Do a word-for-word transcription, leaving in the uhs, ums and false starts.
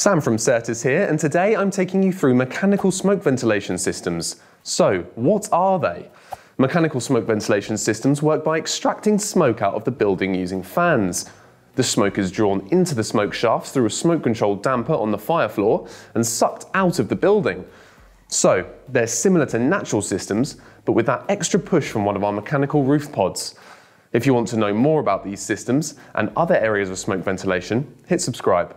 Sam from Certus here, and today I'm taking you through mechanical smoke ventilation systems. So, what are they? Mechanical smoke ventilation systems work by extracting smoke out of the building using fans. The smoke is drawn into the smoke shafts through a smoke control damper on the fire floor and sucked out of the building. So, they're similar to natural systems, but with that extra push from one of our mechanical roof pods. If you want to know more about these systems and other areas of smoke ventilation, hit subscribe.